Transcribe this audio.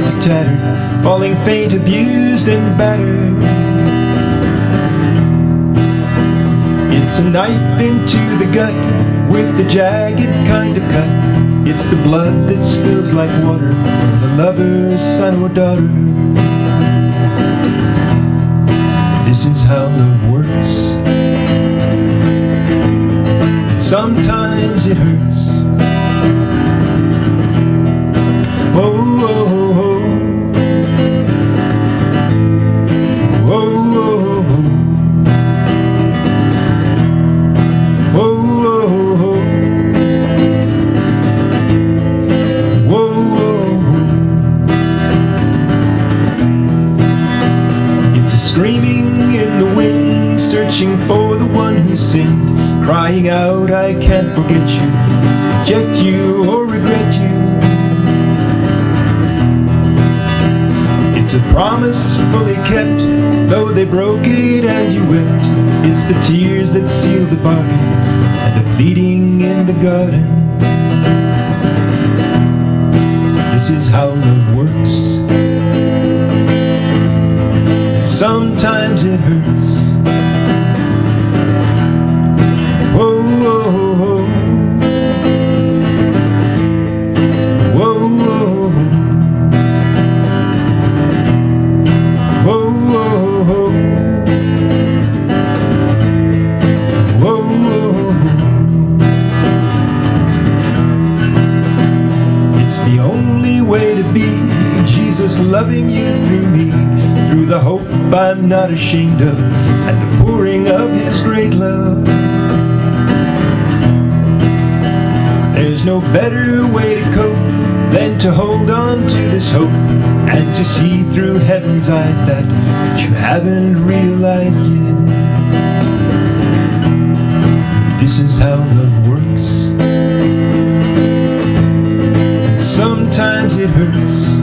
body tattered, falling faint, abused and battered. It's a knife into the gut with the jagged kind of cut. It's the blood that spills like water for the lover's son or daughter. This is how love works, and sometimes it hurts. Screaming in the wind, searching for the one who sinned, crying out, I can't forget you, reject you or regret you. It's a promise fully kept, though they broke it and you wept. It's the tears that seal the bargain, and the bleeding in the garden. This is how love works. Sometimes it hurts. Whoa, whoa, whoa. Whoa, whoa, whoa. Whoa, whoa, whoa. Whoa, whoa. It's the only way to be Jesus loving you through me, through the hope I'm not ashamed of, and the pouring of His great love. There's no better way to cope than to hold on to this hope, and to see through heaven's eyes that you haven't realized yet. This is how love works. Sometimes it hurts.